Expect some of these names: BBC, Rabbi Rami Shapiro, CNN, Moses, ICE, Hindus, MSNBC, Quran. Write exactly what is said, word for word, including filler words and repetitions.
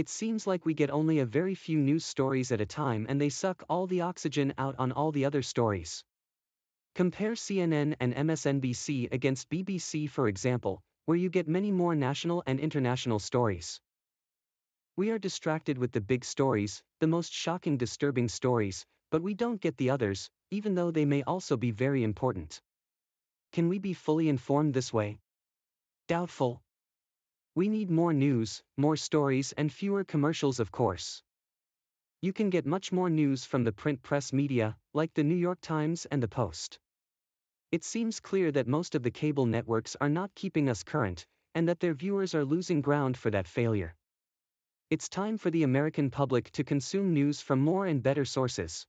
It seems like we get only a very few news stories at a time and they suck all the oxygen out on all the other stories. Compare C N N and M S N B C against B B C, for example, where you get many more national and international stories. We are distracted with the big stories, the most shocking, disturbing stories, but we don't get the others, even though they may also be very important. Can we be fully informed this way? Doubtful. We need more news, more stories, and fewer commercials, of course. You can get much more news from the print press media, like the New York Times and the Post. It seems clear that most of the cable networks are not keeping us current, and that their viewers are losing ground for that failure. It's time for the American public to consume news from more and better sources.